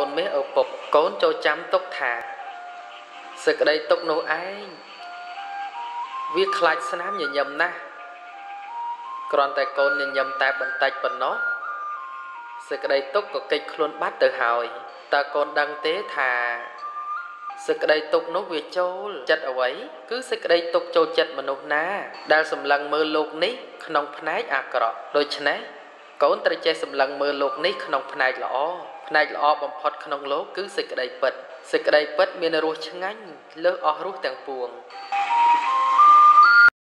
con mấy ở bọc con cho chăm tóc thà sự ở đây tóc nấu ai viết lại sân ám nhìn nhầm na còn tại con nhìn nhầm tại bẩn tạch bẩn nó sự ở đây tóc có kịch luôn bắt từ hỏi ta con đăng tế thà sự ở đây tóc nấu về châu chặt ở ấy cứ sự ở đây tóc châu chặt mà nấu na đang sầm lăng mơ lục ní nông phái à cọ đôi chân ấy con ta chơi sầm lăng mơ lục ní nông phái lọ này là bằng phật khăn ông lố cứ xịt ở đây bật miền ở rùa chân anh lỡ ở rùa tàng buồn.